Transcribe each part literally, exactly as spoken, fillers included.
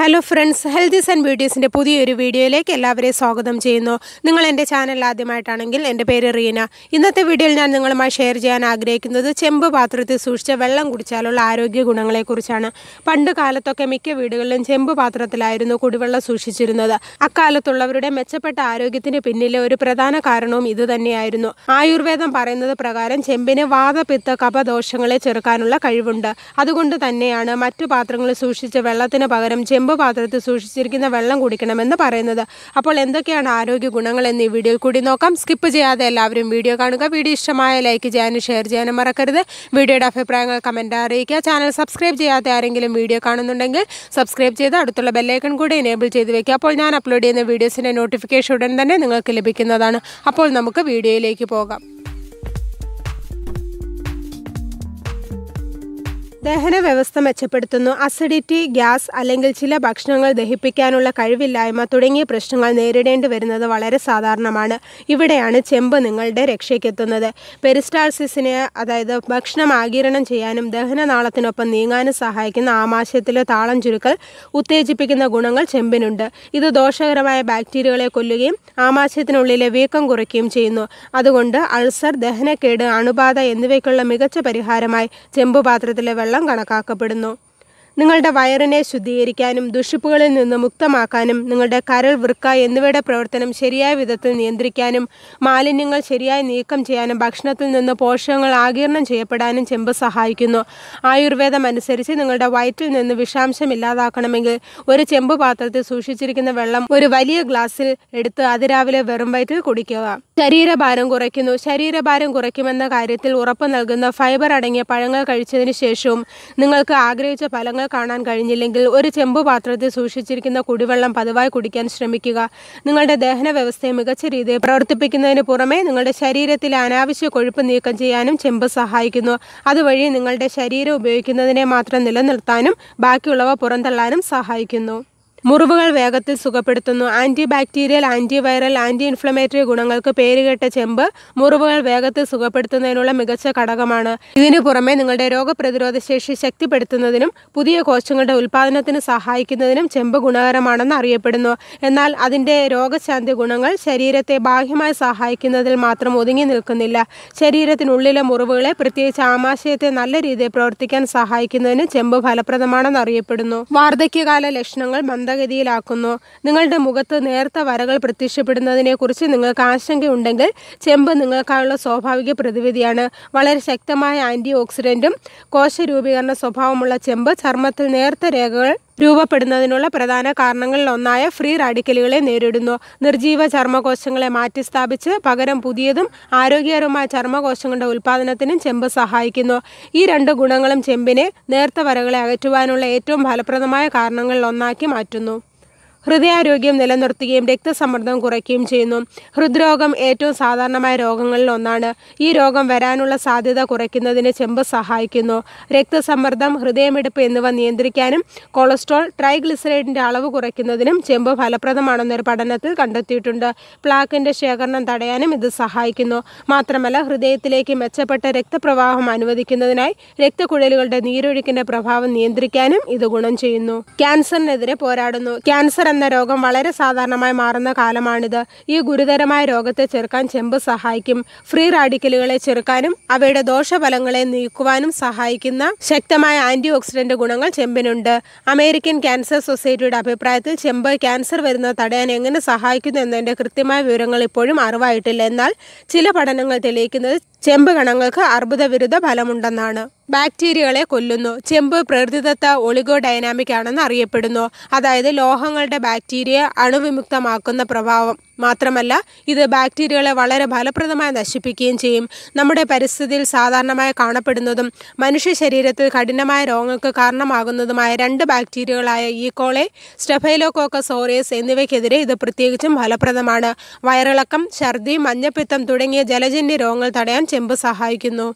Hello friends, Healthies and Beauties in the Pudhi video like Elabre Sogadam Chino, Ningal and the channel Ladimatangal and the Perina. In the video, Nangalama share Jan Agrek into the chamber bathroom to Susha Velang Guchalo, Laro Gunangla Kurchana, Pandakalato Kamiki video and chamber bathroom no Kuduvala Sushi Chirinada. Akalatola Mechapataro get in a pinilla Pradana Karano, either than Nirno. Ayurveda Parana the Pragar and Chembene Vada Pitta Kapa Doshangala Cherkanula Karivunda, Adagunda Taneana, Matu Patrangla Sushi Vella in a Pagaram. Pathra to Sushirk in the Velang Gudikanam and the Paranada. Apolendaki and Aro Gunangal and the video could no come skip Jaya the elaborate video Kanaka Vidishamai like Jan share Jana Marakar, video of a prangal commentary, channel subscribe Jaya the Arangal video Kananangal, subscribe Jay the Adula Belakan could enable Jay the Kapolan upload in the videos in a notification and then Nangal Kilibikinadana upon Namaka video like Poga. ദഹന വ്യവസ്ഥ മെച്ചപ്പെടുത്തുന്നു acidity gas അല്ലെങ്കിൽ ചില ഭക്ഷണങ്ങൾ ദഹിപ്പിക്കാനുള്ള കഴിവില്ലായ്മ തുടങ്ങിയ പ്രശ്നങ്ങൾ നേരിടേണ്ടി വരുന്നത് വളരെ സാധാരണമാണ് ഇവിടെയാണ് ചെമ്പ് നിങ്ങളുടെ രക്ഷയ്ക്കെത്തുന്നത് പെരിസ്റ്റാൾസിസിനെ അതായത് ഭക്ഷണം ആഗിരണം ചെയ്യാനും ദഹനനാളത്തിനൊപ്പം നീങ്ങാനും സഹായിക്കുന്ന ആമാശയത്തിലെ താളം ചുരുക്കൽ ഉത്തേജിപ്പിക്കുന്ന ഗുണങ്ങൾ ചെമ്പിനുണ്ട് ഇത് ദോഷകരമായ ബാക്ടീരിയകളെ കൊല്ലുകയും ആമാശയത്തിനുള്ളിലെ വീക്കം കുറയ്ക്കുകയും ചെയ്യുന്നു അതുകൊണ്ട് അൾസർ ദഹനക്കേട് അണുബാധ എന്നിവയ്ക്കുള്ള മികച്ച പരിഹാരമായി ചെമ്പ് പാത്രത്തിലെ കണക്കാക്കപ്പെടുന്നു നിങ്ങളുടെ വയറിനെ ശുദ്ധീകരിക്കാനും ദുഷിപ്പുകളിൽ നിന്ന് മുക്തമാക്കാനും നിങ്ങളുടെ കരൾ വൃക്ക എന്നിവയുടെ പ്രവർത്തനം ശരിയായ വിധത്തിൽ നിയന്ത്രിക്കാനും മാലിന്യങ്ങൾ ശരിയായി നീക്കം ചെയ്യാനും ഭക്ഷണത്തിൽ നിന്ന് പോഷകങ്ങൾ ആഗിരണം ചെയ്യപ്പെടാനും ചെമ്പ് സഹായിക്കുന്നു ആയുർവേദം അനുസരിച്ച് നിങ്ങളുടെ വയറ്റിൽ നിന്ന് വിഷാംശം ഇല്ലാതാക്കണമെങ്കിൽ ഒരു ചെമ്പ് പാത്രത്തിൽ സൂക്ഷിച്ചിരിക്കുന്ന വെള്ളം ഒരു വലിയ ഗ്ലാസ്സിൽ എടുത്ത് അതിരാവിലെ വെറും വയറ്റിൽ കുടിക്കുക ശരീരഭാരം കുറയ്ക്കുന്നു ശരീരഭാരം കുറയ്ക്കുമെന്ന കാര്യത്തിൽ ഉറപ്പ് നൽകുന്ന ഫൈബർ അടങ്ങിയ പഴങ്ങൾ കഴിച്ചതിന് ശേഷവും നിങ്ങൾക്ക് ആഗ്രഹിച്ച ഫലങ്ങൾ കാണാൻ കഴിഞ്ഞില്ലെങ്കിൽ ഒരു ചെമ്പ് പാത്രത്തിൽ സൂക്ഷിച്ചിരിക്കുന്ന കുടിവെള്ളം പതിവായി കുടിക്കാൻ ശ്രമിക്കുക നിങ്ങളുടെ ദഹന വ്യവസ്ഥയെ മികച്ച രീതിയിൽ പ്രവർത്തിപ്പിക്കുന്നതിന് പുറമെ നിങ്ങളുടെ ശരീരത്തിലെ അനാവശ്യ കൊഴുപ്പ് നീക്കം ചെയ്യാനും ചെമ്പ് സഹായിക്കുന്നു അതുവഴി നിങ്ങളുടെ ശരീരം ഉപയോഗിക്കുന്നതിനെ മാത്രം നിലനിർത്താനും ബാക്കിയുള്ളവ പുറന്തള്ളാനും സഹായിക്കുന്നു മുറിവുകൾ വേഗത്തിൽ സുഖപ്പെടുത്തുന്നു anti bacterial anti viral anti inflammatory ഗുണങ്ങൾക്ക് പേരുകേട്ട ചെമ്പ് മുറിവുകൾ വേഗത്തിൽ സുഖപ്പെടുത്തുന്നതിനുള്ള മികച്ച ഘടകമാണ് ഇതിനു പുറമെ നിങ്ങളുടെ രോഗപ്രതിരോധ ശേഷി ശക്തിപ്പെടുത്തുന്നതിനും പുതിയ കോശങ്ങളുടെ ഉൽപ്പാദനത്തിന് സഹായിക്കുന്നതിനും ചെമ്പ് ഗുണകരമാണെന്ന് അറിയപ്പെടുന്നു എന്നാൽ അതിൻ്റെ രോഗശാന്തി ഗുണങ്ങൾ ശരീരത്തെ ബാഹ്യമായി സഹായിക്കുന്നതിൽ മാത്രം ഒതുങ്ങി നിൽക്കുന്നില്ല ശരീരത്തിനുള്ളിലെ മുറിവുകളെ പ്രത്യേകിച്ച് ആമാശയത്തെ നല്ല രീതിയിൽ പ്രവർത്തിക്കാൻ സഹായിക്കുന്നതിന് ചെമ്പ് ഫലപ്രദമാണെന്ന് അറിയപ്പെടുന്നു വാർദ്ധക്യകാല ലക്ഷണങ്ങൾ ഗതിയിലാക്കുന്നു നിങ്ങളുടെ മുഖത്ത് നേർത്ത വരകൾ പ്രത്യക്ഷപ്പെടുന്നതിനെക്കുറിച്ച് നിങ്ങൾക്ക് ആശങ്കയുണ്ടെങ്കിൽ ചെമ്പ് നിങ്ങൾക്കായുള്ള സ്വാഭാവിക പ്രതിവിധിയാണ് വളരെ ശക്തമായ ആന്റി ഓക്സിഡന്റും കോശരൂപീകരണ സ്വഭാവമുള്ള ചെമ്പ് ചർമ്മത്തിൽ നേർത്ത രേഖകൾ രൂപപ്പെടുന്നതിനുള്ള പ്രധാന കാരണങ്ങളിൽ ഒന്നായ ഫ്രീ റാഡിക്കലുകളെ നേരിടുന്നു നിർജീവ ചർമ്മകോശങ്ങളെ മാറ്റിസ്ഥാപിച്ച് പകരം പുതിയതും ആരോഗ്യകരവുമായ ചർമ്മകോശങ്ങളുടെ ഉൽപ്പാദനത്തിനും ചെമ്പ് സഹായിക്കുന്നു ഈ രണ്ട് ഗുണങ്ങളും ചെമ്പിനെ നേർത്ത വരകളെ അകറ്റുവാനുള്ള ഏറ്റവും ഫലപ്രദമായ കാരണങ്ങളിൽ ഒന്നാക്കി മാറ്റുന്നു ഹൃദയാരോഗ്യം നിലനിർത്തുകയും രക്തസമ്മർദ്ദം കുറയ്ക്കുകയും ചെയ്യുന്നു ഹൃദ്രോഗം ഏറ്റവും സാധാരണമായ രോഗങ്ങളിൽ ഒന്നാണ് ഈ രോഗം വരാനുള്ള സാധ്യത കുറയ്ക്കുന്നതിന് ചെമ്പ് സഹായിക്കുന്നു രക്തസമ്മർദ്ദം ഹൃദയമിടിപ്പ് എന്നിവ നിയന്ത്രിക്കാനും കൊളസ്ട്രോൾ ട്രൈഗ്ലിസറൈഡിൻ്റെ അളവ് കുറയ്ക്കുന്നതിനും ചെമ്പ് ഫലപ്രദമാണെന്നൊരു പഠനത്തിൽ കണ്ടെത്തിയിട്ടുണ്ട് പ്ലാക്കിൻ്റെ ശേഖരണം തടയാനും ഇത് സഹായിക്കുന്നു മാത്രമല്ല ഹൃദയത്തിലേക്ക് മെച്ചപ്പെട്ട രക്തപ്രവാഹം അനുവദിക്കുന്നതിനായി രക്തക്കുഴലുകളുടെ നീരൊഴുക്കിൻ്റെ പ്രഭാവം നിയന്ത്രിക്കാനും ഇത് ഗുണം ചെയ്യുന്നു ക്യാൻസറിനെതിരെ പോരാടുന്നു ക്യാൻസർ എന്ന രോഗം വളരെ സാധാരണമായി മാറുന്ന കാലമാണിത് ഈ ഗുരുതരമായ രോഗത്തെ ചെറുക്കാൻ ചെമ്പ് സഹായിക്കും ഫ്രീ റാഡിക്കലുകളെ ചെറുക്കാനും അവയുടെ ദോഷഫലങ്ങളെ നീക്കുവാനും സഹായിക്കുന്ന ശക്തമായ ആന്റി ഓക്സിഡന്റ് ഗുണങ്ങൾ ചെമ്പിനുണ്ട് അമേരിക്കൻ ക്യാൻസർ സൊസൈറ്റിയുടെ അഭിപ്രായത്തിൽ ചെമ്പ് ക്യാൻസർ വരുന്നത് തടയാൻ എങ്ങനെ സഹായിക്കുന്നു എന്നതിന്റെ കൃത്യമായ വിവരങ്ങൾ ഇപ്പോഴും അറിവായിട്ടില്ല എന്നാൽ ചില പഠനങ്ങൾ തെളിയിക്കുന്നത് ചെമ്പ് കണങ്ങൾക്ക് അർബുദവിരുദ്ധ ഫലമുണ്ടെന്നാണ് ബാക്ടീരിയകളെ കൊല്ലുന്നു ചെമ്പ് പ്രകൃതിദത്ത ഒളിഗോഡൈനാമിക് ആണെന്ന് അറിയപ്പെടുന്നു അതായത് ലോഹങ്ങളുടെ ബാക്ടീരിയ അണുവിമുക്തമാക്കുന്ന പ്രഭാവം മാത്രമല്ല ഇത് ബാക്ടീരിയകളെ വളരെ ഫലപ്രദമായി നശിപ്പിക്കുകയും ചെയ്യും നമ്മുടെ പരിസ്ഥിതിയിൽ സാധാരണമായി കാണപ്പെടുന്നതും മനുഷ്യ ശരീരത്തിൽ കഠിനമായ രോഗങ്ങൾക്ക് കാരണമാകുന്നതുമായ രണ്ട് ബാക്ടീരിയകളായ ഈക്കോളെ സ്റ്റെഫൈലോകോക്കസ് ഓറിയസ് എന്നിവയ്ക്കെതിരെ ഇത് പ്രത്യേകിച്ചും ഫലപ്രദമാണ് വയറിളക്കം ഛർദി മഞ്ഞപ്പിത്തം തുടങ്ങിയ ജലജന്യ രോഗങ്ങൾ തടയാൻ ചെമ്പ് സഹായിക്കുന്നു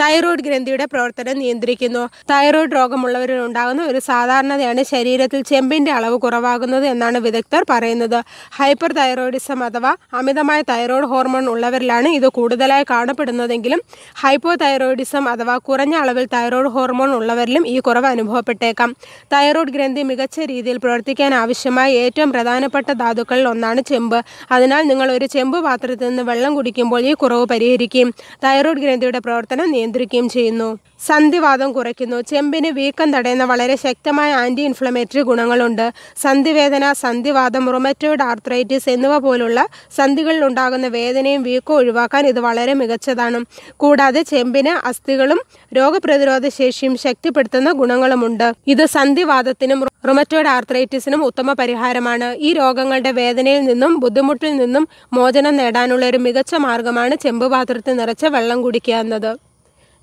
thyroid ഗ്രന്ഥിയുടെ പ്രവർത്തനം നിയന്ത്രിക്കുന്നു. തൈറോയ്ഡ് രോഗമുള്ളവരിൽ ഉണ്ടാകുന്ന ഒരു സാധാരണതയാണ് ശരീരത്തിൽ ചെമ്പിന്റെ അളവ് കുറവാകുന്നത് എന്നാണ് വിദഗ്ധർ പറയുന്നത്. ഹൈപ്പർ തൈറോയിഡിസം അഥവാ അമിതമായ തൈറോയ്ഡ് ഹോർമോൺ ഉള്ളവരിലാണ് ഇത് കൂടുതലായി കാണപ്പെടുന്നതെങ്കിലും ഹൈപ്പോ തൈറോയിഡിസം അഥവാ കുറഞ്ഞ അളവിൽ തൈറോയ്ഡ് ഹോർമോൺ ഉള്ളവരിലും ഈ കുറവ് അനുഭവപ്പെട്ടേക്കാം. തൈറോയ്ഡ് ഗ്രന്ഥി മികച്ച രീതിയിൽ പ്രവർത്തിക്കാൻ ആവശ്യമായ ഏറ്റവും പ്രധാനപ്പെട്ട ധാതുക്കളിൽ ഒന്നാണ് ചെമ്പ്. അതിനാൽ നിങ്ങൾ ഒരു ചെമ്പ് പാത്രത്തിൽ നിന്ന് വെള്ളം കുടിക്കുമ്പോൾ ഈ കുറവ് പരിഹരിക്കുകയും തൈറോയ്ഡ് ഗ്രന്ഥിയുടെ പ്രവർത്തനം നിയന്ത്രിക്കുകയും ചെയ്യുന്നു. സന്ധിവാദം കുറയ്ക്കുന്നു. ചെമ്പിന് വീക്കം തടയുന്ന വളരെ ശക്തമായ ആൻറ്റി ഇൻഫ്ലമേറ്ററി ഗുണങ്ങളുണ്ട്. സന്ധിവേദന, സന്ധിവാദം, റൊമാറ്റോയിഡ് ആർത്രൈറ്റിസ് എന്നിവ പോലുള്ള സന്ധികളിലുണ്ടാകുന്ന വേദനയും വീക്കവും ഒഴിവാക്കാൻ ഇത് വളരെ മികച്ചതാണ്. കൂടാതെ ചെമ്പിന് അസ്ഥികളും രോഗപ്രതിരോധ ശേഷിയും ശക്തിപ്പെടുത്തുന്ന ഗുണങ്ങളുമുണ്ട്. ഇത് സന്ധിവാദത്തിനും റൊമാറ്റോയിഡ് ആർത്രൈറ്റിസിനും ഉത്തമ പരിഹാരമാണ്. ഈ രോഗങ്ങളുടെ വേദനയിൽ നിന്നും ബുദ്ധിമുട്ടിൽ നിന്നും മോചനം നേടാനുള്ള ഒരു മികച്ച മാർഗമാണ് ചെമ്പ് പാത്രത്തിൽ നിറച്ച വെള്ളം കുടിക്കുക എന്നത്.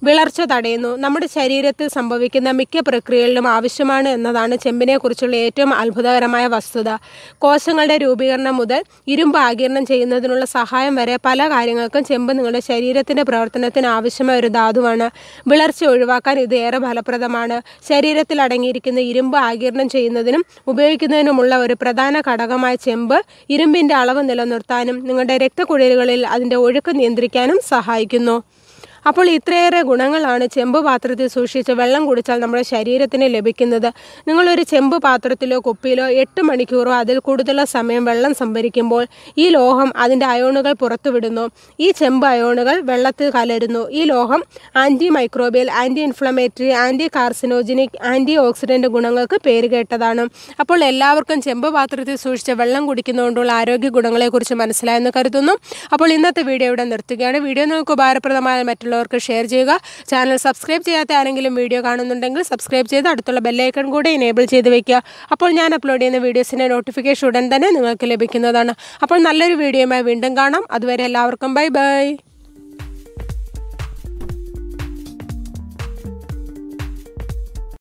വിളർച്ച തടയുന്നു. നമ്മുടെ ശരീരത്തിൽ സംഭവിക്കുന്ന മിക്ക പ്രക്രിയകളിലും ആവശ്യമാണ് എന്നതാണ് ചെമ്പിനെ കുറിച്ചുള്ള ഏറ്റവും അത്ഭുതകരമായ വസ്തുത. കോശങ്ങളുടെ രൂപീകരണം മുതൽ ഇരുമ്പ് ആഗിരണം ചെയ്യുന്നതിനുള്ള സഹായം വരെ പല കാര്യങ്ങൾക്കും ചെമ്പ് നിങ്ങളുടെ ശരീരത്തിൻ്റെ പ്രവർത്തനത്തിന് ആവശ്യമായ ഒരു ധാതുവാണ്. വിളർച്ച ഒഴിവാക്കാൻ ഇത് ഏറെ ഫലപ്രദമാണ്. ശരീരത്തിൽ അടങ്ങിയിരിക്കുന്ന ഇരുമ്പ് ആഗിരണം ചെയ്യുന്നതിനും ഉപയോഗിക്കുന്നതിനുമുള്ള ഒരു പ്രധാന ഘടകമായ ചെമ്പ് ഇരുമ്പിൻ്റെ അളവ് നിലനിർത്താനും നിങ്ങളുടെ രക്തക്കുഴലുകളിൽ അതിൻ്റെ ഒഴുക്ക് നിയന്ത്രിക്കാനും സഹായിക്കുന്നു. അപ്പോൾ ഇത്രയേറെ ഗുണങ്ങളാണ് ചെമ്പ് പാത്രത്തിൽ സൂക്ഷിച്ച് വെള്ളം കുടിച്ചാൽ നമ്മുടെ ശരീരത്തിന് ലഭിക്കുന്നത്. നിങ്ങളൊരു ചെമ്പ് പാത്രത്തിലോ കുപ്പിയിലോ എട്ട് മണിക്കൂറോ അതിൽ കൂടുതലോ സമയം വെള്ളം സംഭരിക്കുമ്പോൾ ഈ ലോഹം അതിൻ്റെ അയോണുകൾ പുറത്തുവിടുന്നു. ഈ ചെമ്പ് അയോണുകൾ വെള്ളത്തിൽ കലരുന്നു. ഈ ലോഹം anti microbial, anti inflammatory, anti carcinogenic, anti oxidant ഗുണങ്ങൾക്ക് പേരുകേട്ടതാണ്. അപ്പോൾ എല്ലാവർക്കും ചെമ്പ് പാത്രത്തിൽ സൂക്ഷിച്ച് വെള്ളം കുടിക്കുന്നതുകൊണ്ടുള്ള ആരോഗ്യ ഗുണങ്ങളെക്കുറിച്ച് മനസ്സിലായെന്ന് കരുതുന്നു. അപ്പോൾ ഇന്നത്തെ വീഡിയോ ഇവിടെ നിർത്തുകയാണ്. വീഡിയോ നിങ്ങൾക്ക് ഉപകാരപ്രദമായ മറ്റുള്ള ർക്ക് ഷെയർ ചെയ്യുക. ചാനൽ സബ്സ്ക്രൈബ് ചെയ്യാത്ത ആരെങ്കിലും വീഡിയോ കാണുന്നുണ്ടെങ്കിൽ സബ്സ്ക്രൈബ് ചെയ്ത് അടുത്തുള്ള ബെല്ലൈക്കൺ കൂടെ എനേബിൾ ചെയ്ത് വെക്കുക. അപ്പോൾ ഞാൻ അപ്ലോഡ് ചെയ്യുന്ന വീഡിയോസിൻ്റെ നോട്ടിഫിക്കേഷൻ ഉടൻ തന്നെ നിങ്ങൾക്ക് ലഭിക്കുന്നതാണ്. അപ്പോൾ നല്ലൊരു വീഡിയോയുമായി വീണ്ടും കാണാം. അതുവരെ എല്ലാവർക്കും ബൈ ബൈ.